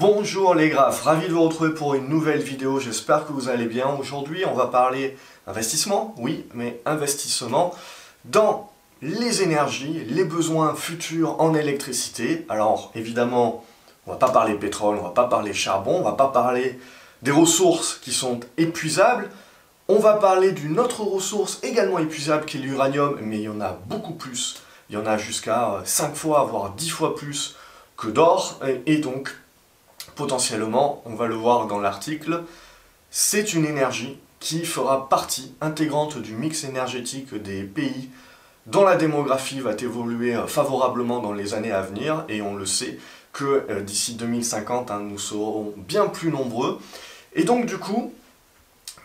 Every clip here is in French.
Bonjour les graphes, ravi de vous retrouver pour une nouvelle vidéo, j'espère que vous allez bien. Aujourd'hui on va parler investissement, oui, mais investissement dans les énergies, les besoins futurs en électricité. Alors évidemment, on ne va pas parler pétrole, on ne va pas parler charbon, on ne va pas parler des ressources qui sont épuisables. On va parler d'une autre ressource également épuisable qui est l'uranium, mais il y en a beaucoup plus. Il y en a jusqu'à 5 fois, voire 10 fois plus que d'or, et donc potentiellement, on va le voir dans l'article, c'est une énergie qui fera partie intégrante du mix énergétique des pays dont la démographie va évoluer favorablement dans les années à venir, et on le sait que d'ici 2050, nous serons bien plus nombreux. Et donc du coup,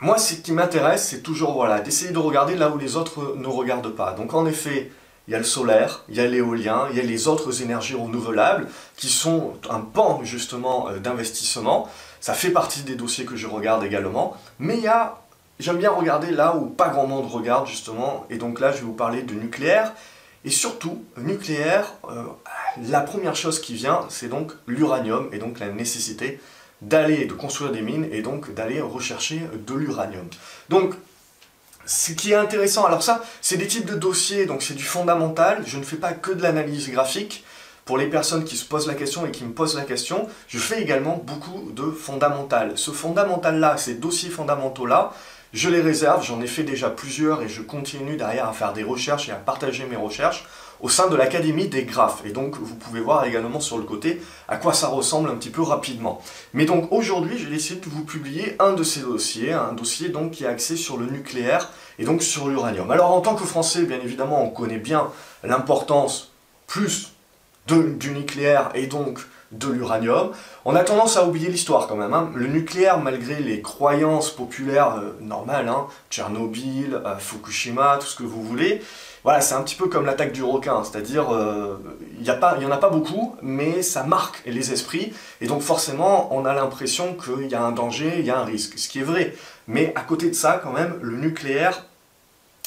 moi ce qui m'intéresse, c'est toujours voilà, d'essayer de regarder là où les autres ne regardent pas. Donc en effet, il y a le solaire, il y a l'éolien, il y a les autres énergies renouvelables qui sont un pan justement d'investissement. Ça fait partie des dossiers que je regarde également. Mais il y a, j'aime bien regarder là où pas grand monde regarde justement. Et donc là, je vais vous parler de nucléaire. Et surtout, nucléaire, la première chose qui vient, c'est donc l'uranium et donc la nécessité d'aller, de construire des mines et donc d'aller rechercher de l'uranium. Donc, ce qui est intéressant, alors ça, c'est des types de dossiers, donc c'est du fondamental, je ne fais pas que de l'analyse graphique, pour les personnes qui se posent la question et qui me posent la question, je fais également beaucoup de fondamental. Ce fondamental-là, ces dossiers fondamentaux-là, je les réserve, j'en ai fait déjà plusieurs et je continue derrière à faire des recherches et à partager mes recherches au sein de l'Académie des Graphs. Et donc, vous pouvez voir également sur le côté à quoi ça ressemble un petit peu rapidement. Mais donc, aujourd'hui, j'ai décidé de vous publier un de ces dossiers, un dossier donc qui est axé sur le nucléaire et donc sur l'uranium. Alors, en tant que Français, bien évidemment, on connaît bien l'importance plus du nucléaire et donc de l'uranium. On a tendance à oublier l'histoire quand même, hein. Le nucléaire, malgré les croyances populaires normales, hein, Tchernobyl, Fukushima, tout ce que vous voulez, voilà, c'est un petit peu comme l'attaque du requin, c'est-à-dire il n'y en a pas beaucoup, mais ça marque les esprits, et donc forcément on a l'impression qu'il y a un danger, il y a un risque, ce qui est vrai. Mais à côté de ça, quand même, le nucléaire,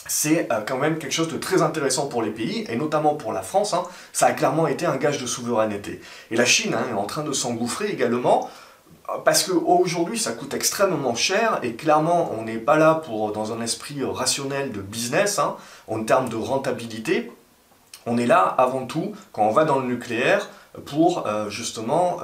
c'est quand même quelque chose de très intéressant pour les pays, et notamment pour la France, hein, ça a clairement été un gage de souveraineté. Et la Chine est en train de s'engouffrer également, parce qu'aujourd'hui ça coûte extrêmement cher, et clairement on n'est pas là pour dans un esprit rationnel de business, hein, en termes de rentabilité, on est là avant tout, quand on va dans le nucléaire, pour justement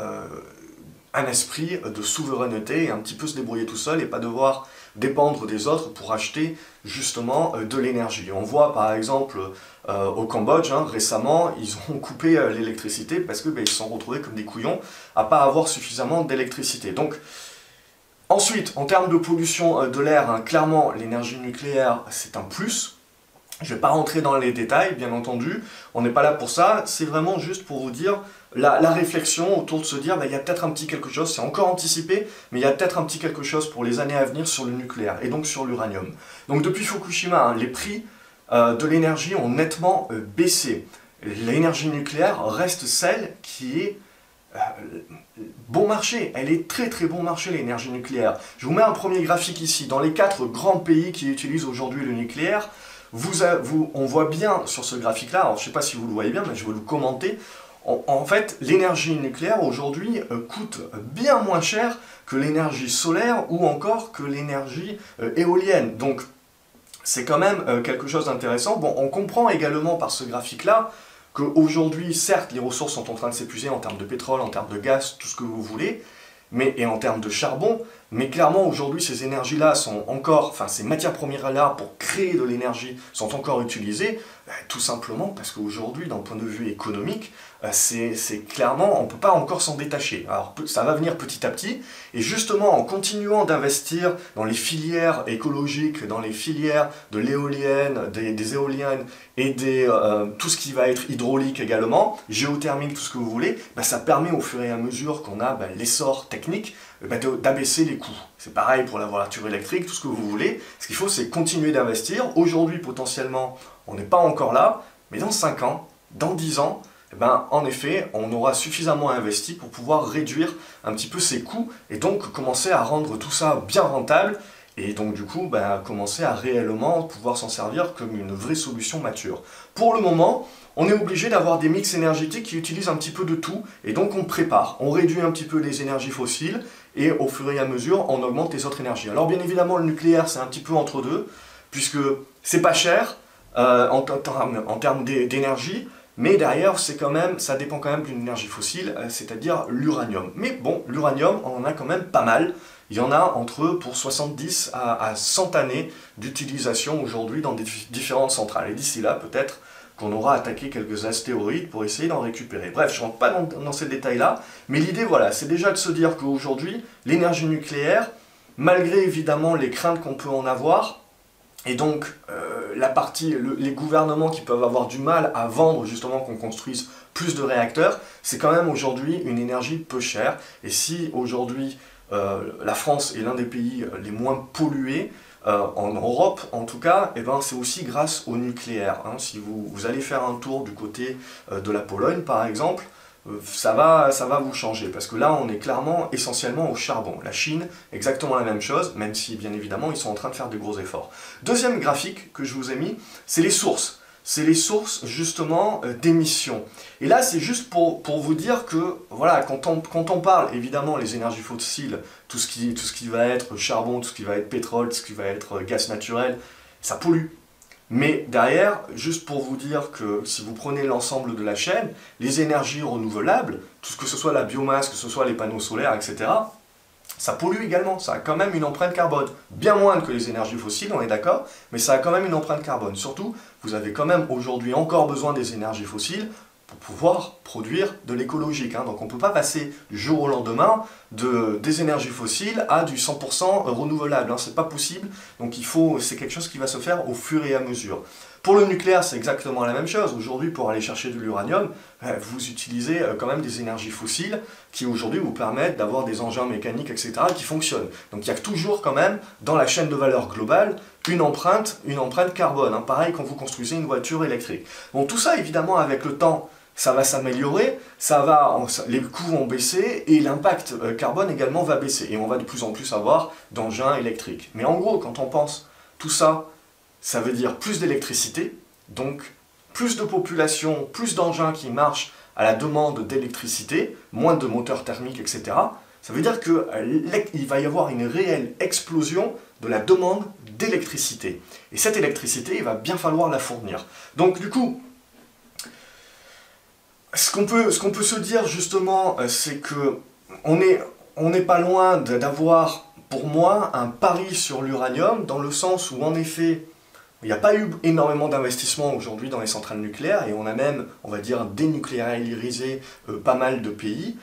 un esprit de souveraineté, et un petit peu se débrouiller tout seul, et pas devoir dépendre des autres pour acheter justement de l'énergie. On voit par exemple au Cambodge, hein, récemment, ils ont coupé l'électricité parce que ils se sont retrouvés comme des couillons à pas avoir suffisamment d'électricité. Donc ensuite, en termes de pollution de l'air, hein, clairement l'énergie nucléaire c'est un plus. Je ne vais pas rentrer dans les détails, bien entendu, on n'est pas là pour ça, c'est vraiment juste pour vous dire la réflexion autour de se dire il y a peut-être un petit quelque chose, c'est encore anticipé, mais il y a peut-être un petit quelque chose pour les années à venir sur le nucléaire et donc sur l'uranium. Donc depuis Fukushima, hein, les prix de l'énergie ont nettement baissé. L'énergie nucléaire reste celle qui est bon marché, elle est très très bon marché l'énergie nucléaire. Je vous mets un premier graphique ici, dans les 4 grands pays qui utilisent aujourd'hui le nucléaire, on voit bien sur ce graphique-là, alors je ne sais pas si vous le voyez bien, mais je vais le commenter, en fait, l'énergie nucléaire aujourd'hui coûte bien moins cher que l'énergie solaire ou encore que l'énergie éolienne. Donc, c'est quand même quelque chose d'intéressant. Bon, on comprend également par ce graphique-là qu'aujourd'hui, certes, les ressources sont en train de s'épuiser en termes de pétrole, en termes de gaz, tout ce que vous voulez, et en termes de charbon, mais clairement aujourd'hui ces énergies-là sont encore, enfin ces matières premières-là pour créer de l'énergie sont encore utilisées, tout simplement parce qu'aujourd'hui, d'un point de vue économique, c'est clairement, on ne peut pas encore s'en détacher. Alors ça va venir petit à petit, et justement en continuant d'investir dans les filières écologiques, dans les filières de l'éolienne, des éoliennes, et tout ce qui va être hydraulique également, géothermique, tout ce que vous voulez, ça permet au fur et à mesure qu'on a l'essor technique, d'abaisser les coûts. C'est pareil pour la voiture électrique, tout ce que vous voulez. Ce qu'il faut, c'est continuer d'investir. Aujourd'hui, potentiellement, on n'est pas encore là, mais dans 5 ans, dans 10 ans, en effet, on aura suffisamment investi pour pouvoir réduire un petit peu ses coûts et donc commencer à rendre tout ça bien rentable et donc du coup, commencer à réellement pouvoir s'en servir comme une vraie solution mature. Pour le moment, on est obligé d'avoir des mix énergétiques qui utilisent un petit peu de tout, et donc on prépare, on réduit un petit peu les énergies fossiles, et au fur et à mesure, on augmente les autres énergies. Alors bien évidemment, le nucléaire, c'est un petit peu entre deux, puisque c'est pas cher en termes d'énergie, mais derrière, c'est quand même, ça dépend quand même d'une énergie fossile, c'est-à-dire l'uranium. Mais bon, l'uranium, on en a quand même pas mal. Il y en a entre pour 70 à 100 années d'utilisation aujourd'hui dans des différentes centrales. Et d'ici là, peut-être qu'on aura attaqué quelques astéroïdes pour essayer d'en récupérer. Bref, je ne rentre pas dans ces détails-là, mais l'idée, voilà, c'est déjà de se dire qu'aujourd'hui, l'énergie nucléaire, malgré évidemment les craintes qu'on peut en avoir, et donc les gouvernements qui peuvent avoir du mal à vendre justement qu'on construise plus de réacteurs, c'est quand même aujourd'hui une énergie peu chère. Et si aujourd'hui la France est l'un des pays les moins pollués, en Europe en tout cas, eh ben, c'est aussi grâce au nucléaire. Hein. Si vous allez faire un tour du côté de la Pologne par exemple, ça va vous changer, parce que là on est clairement essentiellement au charbon. La Chine, exactement la même chose, même si bien évidemment ils sont en train de faire de gros efforts. Deuxième graphique que je vous ai mis, c'est les sources. C'est les sources justement d'émissions. Et là c'est juste pour vous dire que, voilà, quand on parle évidemment les énergies fossiles, tout ce qui va être charbon, tout ce qui va être pétrole, tout ce qui va être gaz naturel, ça pollue. Mais derrière, juste pour vous dire que si vous prenez l'ensemble de la chaîne, les énergies renouvelables, tout ce que ce soit la biomasse, que ce soit les panneaux solaires, etc., ça pollue également, ça a quand même une empreinte carbone. Bien moins que les énergies fossiles, on est d'accord, mais ça a quand même une empreinte carbone. Surtout, vous avez quand même aujourd'hui encore besoin des énergies fossiles pour pouvoir produire de l'écologique. Hein. Donc on ne peut pas passer du jour au lendemain des énergies fossiles à du 100% renouvelable. Hein. C'est pas possible, donc c'est quelque chose qui va se faire au fur et à mesure. Pour le nucléaire, c'est exactement la même chose. Aujourd'hui, pour aller chercher de l'uranium, vous utilisez quand même des énergies fossiles qui aujourd'hui vous permettent d'avoir des engins mécaniques, etc., qui fonctionnent. Donc il y a toujours quand même, dans la chaîne de valeur globale, une empreinte carbone. Hein. Pareil quand vous construisez une voiture électrique. Bon, tout ça, évidemment, avec le temps, ça va s'améliorer, les coûts vont baisser, et l'impact carbone également va baisser. Et on va de plus en plus avoir d'engins électriques. Mais en gros, quand on pense tout ça, ça veut dire plus d'électricité, donc plus de population, plus d'engins qui marchent à la demande d'électricité, moins de moteurs thermiques, etc. Ça veut dire qu'il va y avoir une réelle explosion de la demande d'électricité. Et cette électricité, il va bien falloir la fournir. Donc du coup, ce qu'on peut se dire justement, c'est que on n'est pas loin d'avoir, pour moi, un pari sur l'uranium, dans le sens où en effet, il n'y a pas eu énormément d'investissements aujourd'hui dans les centrales nucléaires, et on a même, on va dire, dénucléarisé pas mal de pays.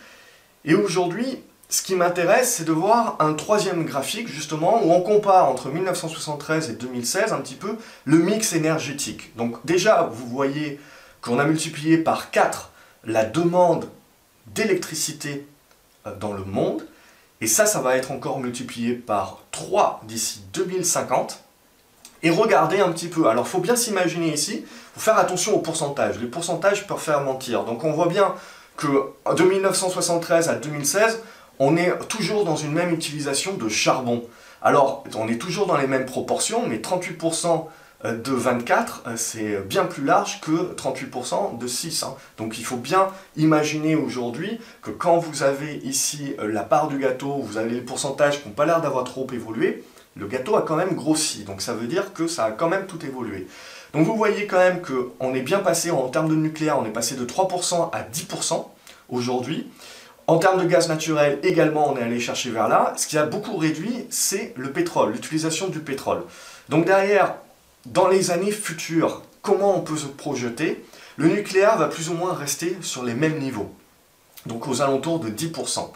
Et aujourd'hui, ce qui m'intéresse, c'est de voir un troisième graphique, justement, où on compare entre 1973 et 2016, un petit peu, le mix énergétique. Donc déjà, vous voyez qu'on a multiplié par 4 la demande d'électricité dans le monde, et ça va être encore multiplié par 3 d'ici 2050. Et regardez un petit peu, alors il faut bien s'imaginer ici, faut faire attention aux pourcentages, les pourcentages peuvent faire mentir. Donc on voit bien que de 1973 à 2016, on est toujours dans une même utilisation de charbon. Alors on est toujours dans les mêmes proportions, mais 38% de 24, c'est bien plus large que 38% de 6. Hein. Donc il faut bien imaginer aujourd'hui que quand vous avez ici la part du gâteau, vous avez les pourcentages qui n'ont pas l'air d'avoir trop évolué, le gâteau a quand même grossi, donc ça veut dire que ça a quand même tout évolué. Donc vous voyez quand même qu'on est bien passé, en termes de nucléaire, on est passé de 3% à 10% aujourd'hui. En termes de gaz naturel, également, on est allé chercher vers là. Ce qui a beaucoup réduit, c'est le pétrole, l'utilisation du pétrole. Donc derrière, dans les années futures, comment on peut se projeter? Le nucléaire va plus ou moins rester sur les mêmes niveaux, donc aux alentours de 10%.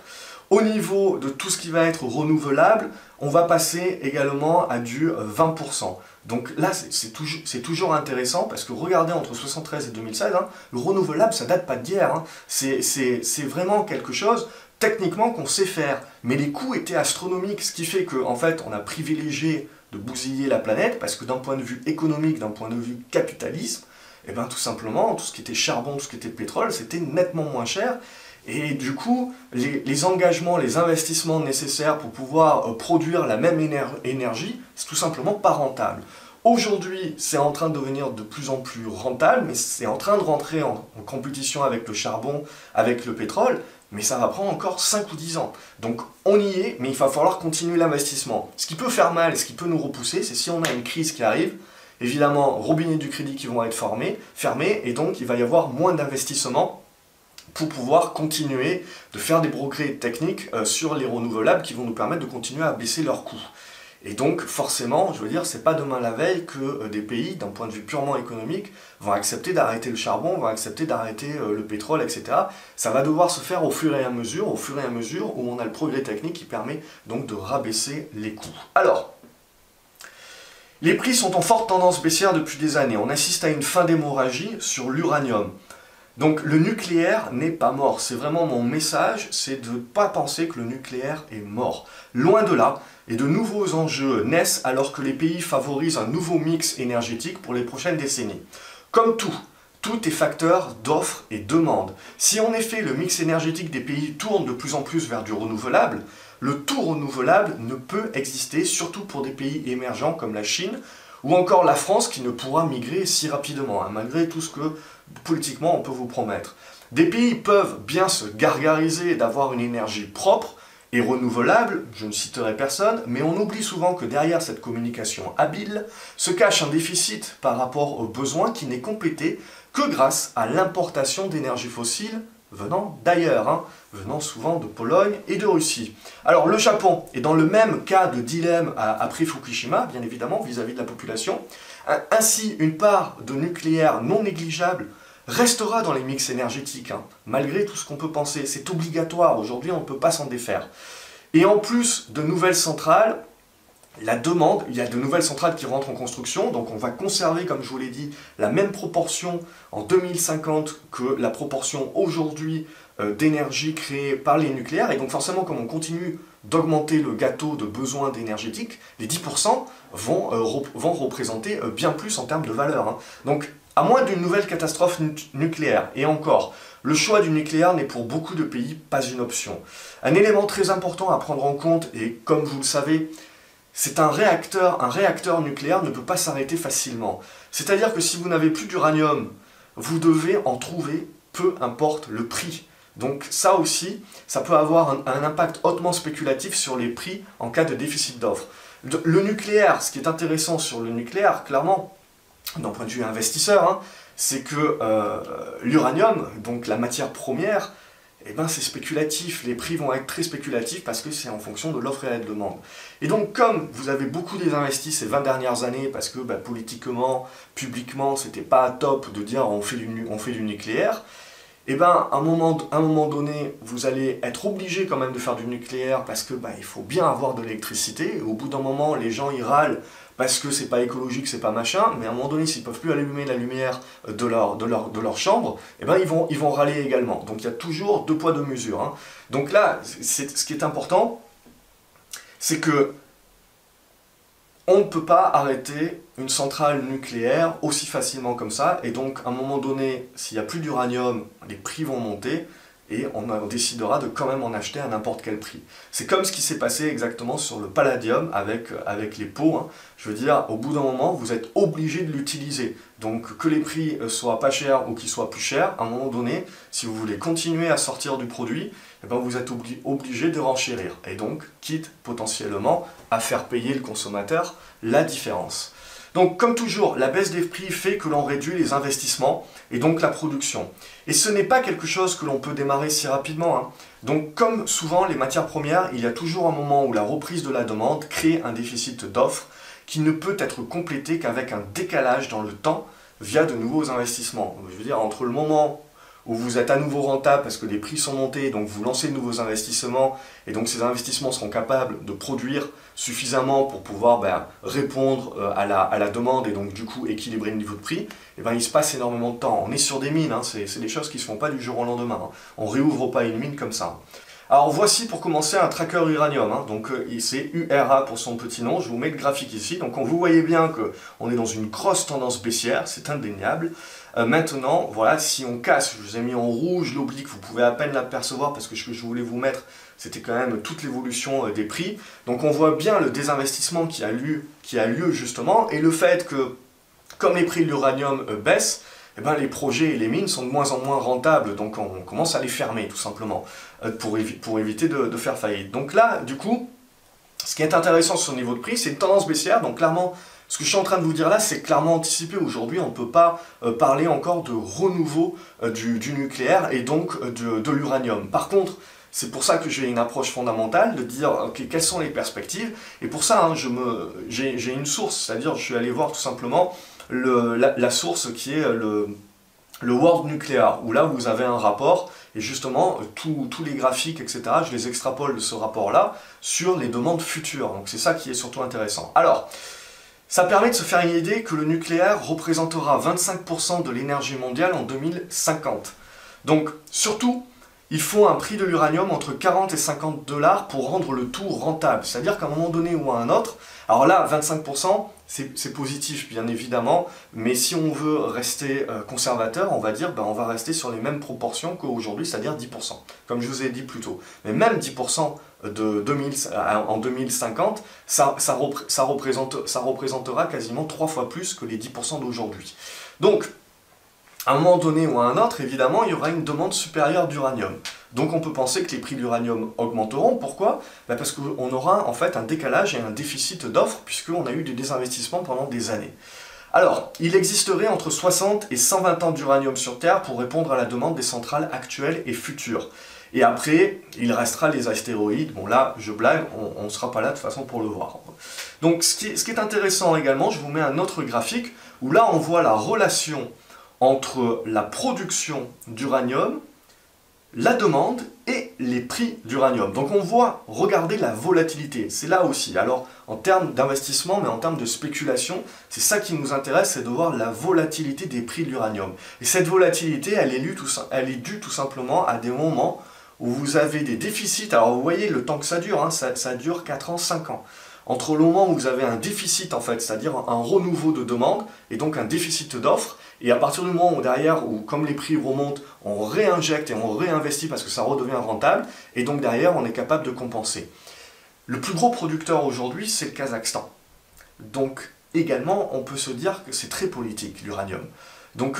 Au niveau de tout ce qui va être renouvelable, on va passer également à du 20%. Donc là, c'est toujours intéressant, parce que regardez, entre 1973 et 2016, hein, le renouvelable, ça date pas d'hier. Hein. C'est vraiment quelque chose, techniquement, qu'on sait faire. Mais les coûts étaient astronomiques, ce qui fait qu'en fait, on a privilégié de bousiller la planète, parce que d'un point de vue économique, d'un point de vue capitalisme, eh ben, tout simplement, tout ce qui était charbon, tout ce qui était pétrole, c'était nettement moins cher. Et du coup, les engagements, les investissements nécessaires pour pouvoir produire la même énergie, c'est tout simplement pas rentable. Aujourd'hui, c'est en train de devenir de plus en plus rentable, mais c'est en train de rentrer en compétition avec le charbon, avec le pétrole, mais ça va prendre encore 5 ou 10 ans. Donc on y est, mais il va falloir continuer l'investissement. Ce qui peut faire mal, ce qui peut nous repousser, c'est si on a une crise qui arrive, évidemment, robinets du crédit qui vont être fermés, et donc il va y avoir moins d'investissements pour pouvoir continuer de faire des progrès techniques sur les renouvelables qui vont nous permettre de continuer à baisser leurs coûts. Et donc forcément, je veux dire, c'est pas demain la veille que des pays, d'un point de vue purement économique, vont accepter d'arrêter le charbon, vont accepter d'arrêter le pétrole, etc. Ça va devoir se faire au fur et à mesure où on a le progrès technique qui permet donc de rabaisser les coûts. Alors, les prix sont en forte tendance baissière depuis des années. On assiste à une fin d'hémorragie sur l'uranium. Donc le nucléaire n'est pas mort. C'est vraiment mon message, c'est de ne pas penser que le nucléaire est mort. Loin de là. Et de nouveaux enjeux naissent alors que les pays favorisent un nouveau mix énergétique pour les prochaines décennies. Comme tout est facteur d'offre et demande. Si en effet le mix énergétique des pays tourne de plus en plus vers du renouvelable, le tout renouvelable ne peut exister, surtout pour des pays émergents comme la Chine, ou encore la France qui ne pourra migrer si rapidement, hein, malgré tout ce que politiquement on peut vous promettre. Des pays peuvent bien se gargariser d'avoir une énergie propre, et renouvelable, je ne citerai personne, mais on oublie souvent que derrière cette communication habile se cache un déficit par rapport aux besoins qui n'est complété que grâce à l'importation d'énergie fossile venant d'ailleurs, hein, venant souvent de Pologne et de Russie. Alors le Japon est dans le même cas de dilemme après Fukushima, bien évidemment, vis-à-vis de la population. Ainsi, une part de nucléaire non négligeable restera dans les mix énergétiques, hein, malgré tout ce qu'on peut penser. C'est obligatoire, aujourd'hui on ne peut pas s'en défaire. Et en plus de nouvelles centrales, la demande, il y a de nouvelles centrales qui rentrent en construction, donc on va conserver, comme je vous l'ai dit, la même proportion en 2050 que la proportion aujourd'hui d'énergie créée par les nucléaires, et donc forcément comme on continue d'augmenter le gâteau de besoins énergétiques, les 10% vont représenter bien plus en termes de valeur, hein. Donc, à moins d'une nouvelle catastrophe nucléaire, et encore, le choix du nucléaire n'est pour beaucoup de pays pas une option. Un élément très important à prendre en compte, et comme vous le savez, c'est un réacteur nucléaire ne peut pas s'arrêter facilement. C'est-à-dire que si vous n'avez plus d'uranium, vous devez en trouver, peu importe le prix. Donc ça aussi, ça peut avoir un impact hautement spéculatif sur les prix en cas de déficit d'offre. Le nucléaire, ce qui est intéressant sur le nucléaire, clairement, d'un point de vue investisseur, hein, c'est que l'uranium, donc la matière première, eh ben c'est spéculatif, les prix vont être très spéculatifs parce que c'est en fonction de l'offre et de la demande. Et donc comme vous avez beaucoup désinvesti ces 20 dernières années parce que bah, politiquement, publiquement, c'était pas top de dire on fait du nucléaire, et eh ben à un moment donné, vous allez être obligé quand même de faire du nucléaire parce que bah, il faut bien avoir de l'électricité, au bout d'un moment les gens y râlent parce que c'est pas écologique, c'est pas machin, mais à un moment donné, s'ils peuvent plus allumer la lumière de leur chambre, eh ben ils vont râler également. Donc il y a toujours deux poids, deux mesures, hein. Donc là, ce qui est important, c'est que on ne peut pas arrêter une centrale nucléaire aussi facilement comme ça, et donc à un moment donné, s'il n'y a plus d'uranium, les prix vont monter, et on décidera de quand même en acheter à n'importe quel prix. C'est comme ce qui s'est passé exactement sur le palladium avec les pots, hein. Je veux dire, au bout d'un moment, vous êtes obligé de l'utiliser. Donc que les prix soient pas chers ou qu'ils soient plus chers, à un moment donné, si vous voulez continuer à sortir du produit, eh ben vous êtes obligé de renchérir. Et donc, quitte potentiellement à faire payer le consommateur la différence. Donc comme toujours, la baisse des prix fait que l'on réduit les investissements et donc la production. Et ce n'est pas quelque chose que l'on peut démarrer si rapidement, hein. Donc comme souvent les matières premières, il y a toujours un moment où la reprise de la demande crée un déficit d'offres qui ne peut être complété qu'avec un décalage dans le temps via de nouveaux investissements. Je veux dire, entre le moment où vous êtes à nouveau rentable parce que les prix sont montés, donc vous lancez de nouveaux investissements, et donc ces investissements seront capables de produire suffisamment pour pouvoir ben, répondre à la demande et donc du coup équilibrer le niveau de prix, et ben, il se passe énormément de temps. On est sur des mines, hein, c'est des choses qui ne se font pas du jour au lendemain, hein. On ne réouvre pas une mine comme ça. Alors voici pour commencer un tracker uranium, hein. Donc c'est URA pour son petit nom, je vous mets le graphique ici, donc vous voyez bien qu'on est dans une grosse tendance baissière, c'est indéniable. Maintenant, voilà, si on casse, je vous ai mis en rouge l'oblique, vous pouvez à peine l'apercevoir parce que ce que je voulais vous mettre, c'était quand même toute l'évolution des prix. Donc on voit bien le désinvestissement qui a lieu justement, et le fait que, comme les prix de l'uranium baissent, eh ben, les projets et les mines sont de moins en moins rentables, donc on commence à les fermer tout simplement, pour éviter de faire faillite. Donc là, du coup, ce qui est intéressant sur ce niveau de prix, c'est une tendance baissière, donc clairement, ce que je suis en train de vous dire là, c'est clairement anticipé. Aujourd'hui, on ne peut pas parler encore de renouveau du nucléaire et donc de l'uranium. Par contre, c'est pour ça que j'ai une approche fondamentale de dire okay, quelles sont les perspectives. Et pour ça, hein, j'ai une source, c'est-à-dire je suis allé voir tout simplement la source qui est le World Nuclear, où là vous avez un rapport, et justement tous les graphiques, etc., je les extrapole de ce rapport-là sur les demandes futures. Donc c'est ça qui est surtout intéressant. Alors, ça permet de se faire une idée que le nucléaire représentera 25% de l'énergie mondiale en 2050. Donc, surtout, il faut un prix de l'uranium entre 40 et 50 dollars pour rendre le tout rentable. C'est-à-dire qu'à un moment donné ou à un autre, alors là, 25%, c'est positif, bien évidemment, mais si on veut rester conservateur, on va dire, ben, on va rester sur les mêmes proportions qu'aujourd'hui, c'est-à-dire 10%, comme je vous ai dit plus tôt. Mais même 10% en 2050, ça représentera quasiment 3 fois plus que les 10% d'aujourd'hui. Donc, à un moment donné ou à un autre, évidemment, il y aura une demande supérieure d'uranium. Donc on peut penser que les prix de l'uranium augmenteront. Pourquoi? Parce qu'on aura en fait un décalage et un déficit d'offres, puisqu'on a eu des désinvestissements pendant des années. Alors, il existerait entre 60 et 120 tonnes d'uranium sur Terre pour répondre à la demande des centrales actuelles et futures. Et après, il restera les astéroïdes. Bon là, je blague, on ne sera pas là de toute façon pour le voir. Donc ce qui est intéressant également, je vous mets un autre graphique, où là on voit la relation entre la production d'uranium, la demande et les prix d'uranium. Donc on voit, regardez la volatilité, c'est là aussi. Alors en termes d'investissement, mais en termes de spéculation, c'est ça qui nous intéresse, c'est de voir la volatilité des prix de l'uranium. Et cette volatilité, elle est due tout simplement à des moments où vous avez des déficits. Alors vous voyez le temps que ça dure, hein, ça dure 4 ans, 5 ans. Entre le moment où vous avez un déficit en fait, c'est-à-dire un renouveau de demande et donc un déficit d'offres, et à partir du moment où derrière, où comme les prix remontent, on réinjecte et on réinvestit parce que ça redevient rentable, et donc derrière on est capable de compenser. Le plus gros producteur aujourd'hui, c'est le Kazakhstan. Donc également, on peut se dire que c'est très politique l'uranium. Donc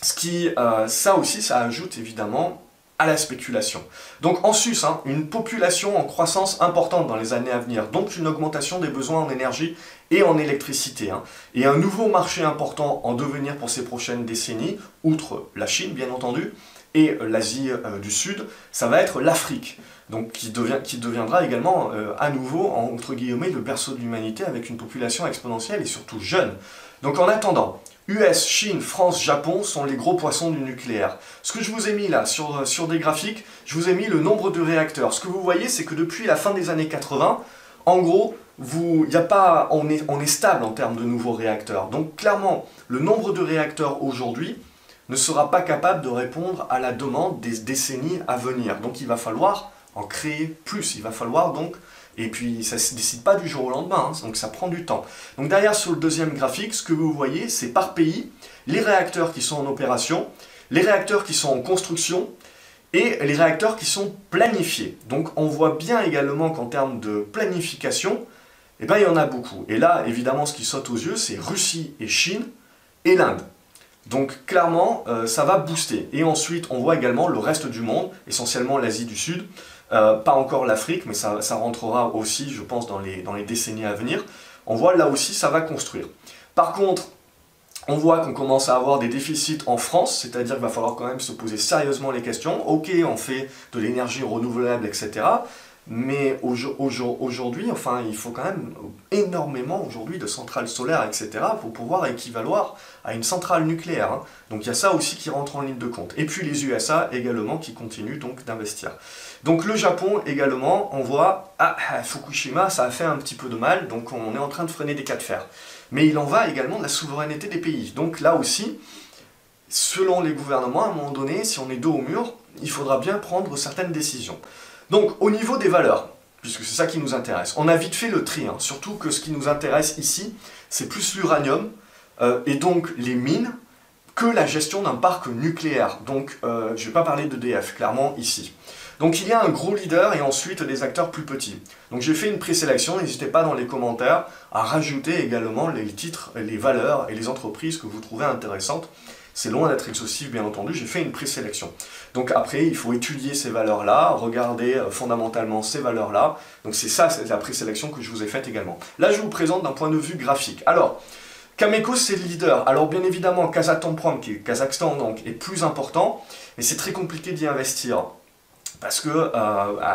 ça aussi, ça ajoute évidemment à la spéculation. Donc en sus, hein, une population en croissance importante dans les années à venir, donc une augmentation des besoins en énergie et en électricité, hein, et un nouveau marché important en devenir pour ces prochaines décennies, outre la Chine bien entendu, et l'Asie du Sud, ça va être l'Afrique, donc qui deviendra également à nouveau, entre guillemets, le berceau de l'humanité avec une population exponentielle et surtout jeune. Donc en attendant, US, Chine, France, Japon sont les gros poissons du nucléaire. Ce que je vous ai mis là, sur des graphiques, je vous ai mis le nombre de réacteurs. Ce que vous voyez, c'est que depuis la fin des années 80, en gros, on est stable en termes de nouveaux réacteurs. Donc clairement, le nombre de réacteurs aujourd'hui ne sera pas capable de répondre à la demande des décennies à venir. Donc il va falloir en créer plus, il va falloir donc... Et puis ça ne se décide pas du jour au lendemain, hein, donc ça prend du temps. Donc derrière, sur le deuxième graphique, ce que vous voyez, c'est par pays, les réacteurs qui sont en opération, les réacteurs qui sont en construction, et les réacteurs qui sont planifiés. Donc on voit bien également qu'en termes de planification, eh ben, il y en a beaucoup. Et là, évidemment, ce qui saute aux yeux, c'est Russie et Chine et l'Inde. Donc clairement, ça va booster. Et ensuite, on voit également le reste du monde, essentiellement l'Asie du Sud, pas encore l'Afrique, mais ça rentrera aussi, je pense, dans les décennies à venir. On voit là aussi, ça va construire. Par contre, on voit qu'on commence à avoir des déficits en France, c'est-à-dire qu'il va falloir quand même se poser sérieusement les questions. Ok, on fait de l'énergie renouvelable, etc. Mais aujourd'hui, enfin, il faut quand même énormément aujourd'hui de centrales solaires, etc. pour pouvoir équivaloir à une centrale nucléaire, hein. Donc il y a ça aussi qui rentre en ligne de compte. Et puis les USA également qui continuent donc d'investir. Donc le Japon également, on voit, ah, Fukushima, ça a fait un petit peu de mal, donc on est en train de freiner des cas de fer. Mais il en va également de la souveraineté des pays. Donc là aussi, selon les gouvernements, à un moment donné, si on est dos au mur, il faudra bien prendre certaines décisions. Donc, au niveau des valeurs, puisque c'est ça qui nous intéresse, on a vite fait le tri, hein, surtout que ce qui nous intéresse ici, c'est plus l'uranium, et donc les mines, que la gestion d'un parc nucléaire. Donc je ne vais pas parler d'EDF, clairement, ici. Donc il y a un gros leader et ensuite des acteurs plus petits. Donc j'ai fait une présélection, n'hésitez pas dans les commentaires à rajouter également les titres, les valeurs et les entreprises que vous trouvez intéressantes. C'est loin d'être exhaustif, bien entendu, j'ai fait une présélection. Donc après, il faut étudier ces valeurs-là, regarder fondamentalement ces valeurs-là. Donc c'est ça, c'est la présélection que je vous ai faite également. Là, je vous présente d'un point de vue graphique. Alors, Cameco, c'est le leader. Alors bien évidemment, Kazatomprom, qui est Kazakhstan, donc, est plus important, mais c'est très compliqué d'y investir. Parce que,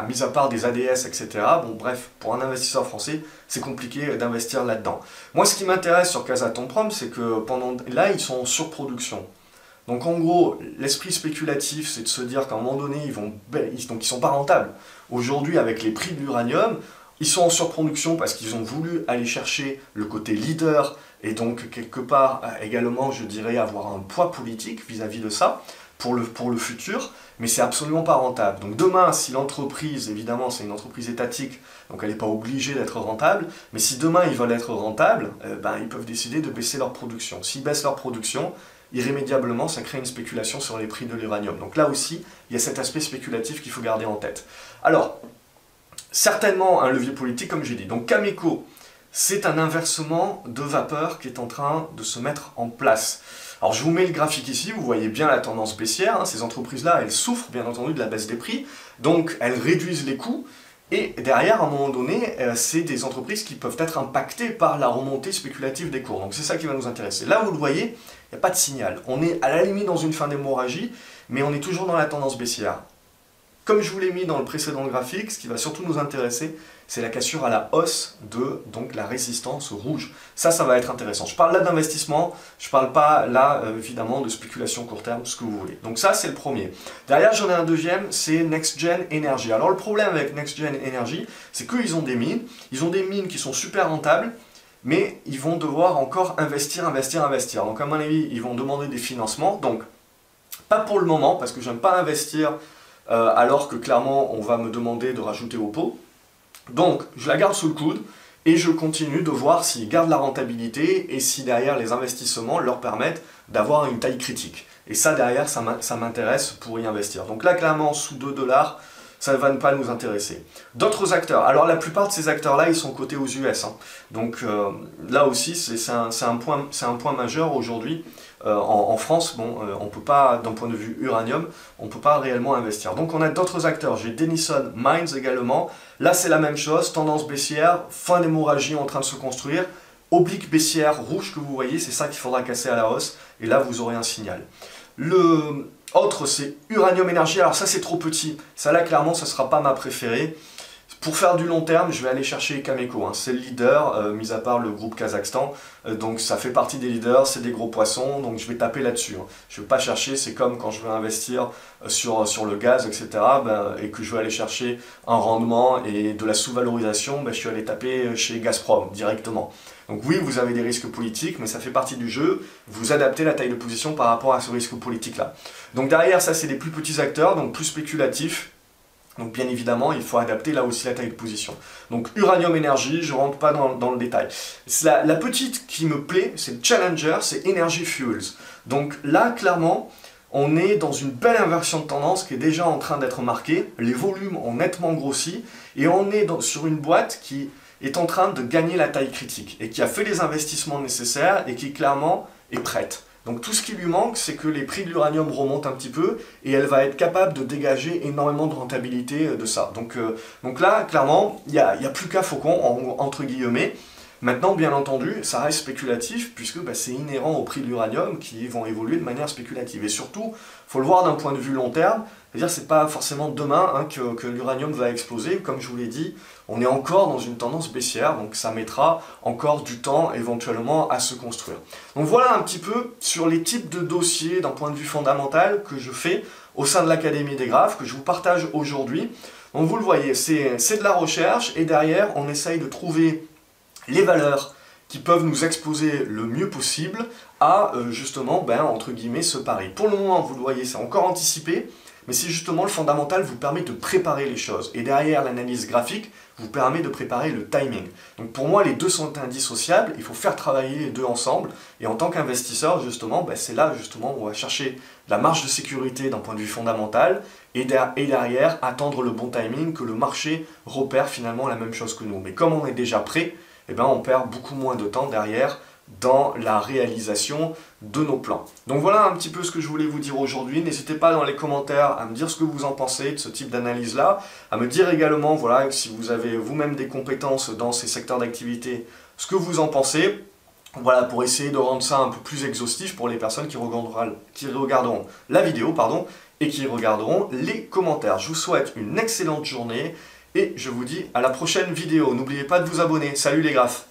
mis à part des ADS, etc., bon bref, pour un investisseur français, c'est compliqué d'investir là-dedans. Moi, ce qui m'intéresse sur Kazatomprom, c'est que là, ils sont en surproduction. Donc en gros, l'esprit spéculatif, c'est de se dire qu'à un moment donné, ils sont pas rentables. Aujourd'hui, avec les prix de l'uranium, ils sont en surproduction parce qu'ils ont voulu aller chercher le côté leader et donc quelque part, également, je dirais, avoir un poids politique vis-à-vis de ça. Pour le futur, mais c'est absolument pas rentable. Donc demain, si l'entreprise, évidemment c'est une entreprise étatique, donc elle n'est pas obligée d'être rentable, mais si demain ils veulent être rentables, ben, ils peuvent décider de baisser leur production. S'ils baissent leur production, irrémédiablement ça crée une spéculation sur les prix de l'uranium. Donc là aussi, il y a cet aspect spéculatif qu'il faut garder en tête. Alors, certainement un levier politique comme j'ai dit. Donc Cameco, c'est un inversement de vapeur qui est en train de se mettre en place. Alors je vous mets le graphique ici, vous voyez bien la tendance baissière, hein. Ces entreprises-là, elles souffrent bien entendu de la baisse des prix, donc elles réduisent les coûts, et derrière, à un moment donné, c'est des entreprises qui peuvent être impactées par la remontée spéculative des cours, donc c'est ça qui va nous intéresser. Là, vous le voyez, il n'y a pas de signal, on est à la limite dans une fin d'hémorragie, mais on est toujours dans la tendance baissière. Comme je vous l'ai mis dans le précédent graphique, ce qui va surtout nous intéresser, c'est la cassure à la hausse de donc, la résistance rouge. Ça va être intéressant. Je parle là d'investissement, je ne parle pas là, évidemment, de spéculation court terme, ce que vous voulez. Donc ça, c'est le premier. Derrière, j'en ai un deuxième, c'est Next Gen Energy. Alors le problème avec Next Gen Energy, c'est qu'ils ont des mines. Ils ont des mines qui sont super rentables, mais ils vont devoir encore investir. Donc à mon avis, ils vont demander des financements. Donc, pas pour le moment, parce que j'aime pas investir... alors que clairement on va me demander de rajouter au pot. Donc je la garde sous le coude et je continue de voir s'ils gardent la rentabilité et si derrière les investissements leur permettent d'avoir une taille critique. Et ça derrière ça m'intéresse pour y investir. Donc là clairement sous 2 $, ça ne va pas nous intéresser. D'autres acteurs, alors la plupart de ces acteurs là ils sont cotés aux US. Hein. Donc là aussi c'est un point majeur aujourd'hui. En France, bon, on peut pas, d'un point de vue uranium, on ne peut pas réellement investir. Donc on a d'autres acteurs, j'ai Denison Mines également, là c'est la même chose, tendance baissière, fin d'hémorragie en train de se construire, oblique baissière rouge que vous voyez, c'est ça qu'il faudra casser à la hausse, et là vous aurez un signal. Le autre c'est Uranium Energy, alors ça c'est trop petit, ça là clairement ça ne sera pas ma préférée. Pour faire du long terme, je vais aller chercher Cameco, hein. C'est le leader, mis à part le groupe Kazakhstan, donc ça fait partie des leaders, c'est des gros poissons, donc je vais taper là-dessus. Hein. Je ne vais pas chercher, c'est comme quand je veux investir sur le gaz, etc., ben, et que je veux aller chercher un rendement et de la sous-valorisation, ben, je suis allé taper chez Gazprom directement. Donc oui, vous avez des risques politiques, mais ça fait partie du jeu, vous adaptez la taille de position par rapport à ce risque politique-là. Donc derrière, ça c'est des plus petits acteurs, donc plus spéculatifs. Donc bien évidemment, il faut adapter là aussi la taille de position. Donc Uranium Energy, je ne rentre pas dans le détail. La petite qui me plaît, c'est le Challenger, c'est Energy Fuels. Donc là, clairement, on est dans une belle inversion de tendance qui est déjà en train d'être marquée. Les volumes ont nettement grossi et on est sur une boîte qui est en train de gagner la taille critique et qui a fait les investissements nécessaires et qui clairement est prête. Donc tout ce qui lui manque, c'est que les prix de l'uranium remontent un petit peu et elle va être capable de dégager énormément de rentabilité de ça. Donc là, clairement, il n'y a plus qu'à faucon, entre guillemets. Maintenant, bien entendu, ça reste spéculatif puisque bah, c'est inhérent aux prix de l'uranium qui vont évoluer de manière spéculative. Et surtout, il faut le voir d'un point de vue long terme, c'est-à-dire que ce n'est pas forcément demain hein, que l'uranium va exploser. Comme je vous l'ai dit, on est encore dans une tendance baissière, donc ça mettra encore du temps éventuellement à se construire. Donc voilà un petit peu sur les types de dossiers d'un point de vue fondamental que je fais au sein de l'Académie des Graphs, que je vous partage aujourd'hui. Donc vous le voyez, c'est de la recherche et derrière, on essaye de trouver... les valeurs qui peuvent nous exposer le mieux possible à, justement, ben, entre guillemets, ce pari. Pour le moment, vous le voyez, c'est encore anticipé, mais c'est justement le fondamental vous permet de préparer les choses, et derrière l'analyse graphique vous permet de préparer le timing. Donc pour moi les deux sont indissociables, il faut faire travailler les deux ensemble, et en tant qu'investisseur justement, c'est là justement où on va chercher la marge de sécurité d'un point de vue fondamental, et derrière attendre le bon timing, que le marché repère finalement la même chose que nous. Mais comme on est déjà prêt, eh ben on perd beaucoup moins de temps derrière dans la réalisation de nos plans. Donc voilà un petit peu ce que je voulais vous dire aujourd'hui. N'hésitez pas dans les commentaires à me dire ce que vous en pensez de ce type d'analyse là, à me dire également voilà, si vous avez vous-même des compétences dans ces secteurs d'activité, ce que vous en pensez. Voilà, pour essayer de rendre ça un peu plus exhaustif pour les personnes qui regarderont la vidéo et qui regarderont les commentaires. Je vous souhaite une excellente journée et je vous dis à la prochaine vidéo. N'oubliez pas de vous abonner. Salut les graphes!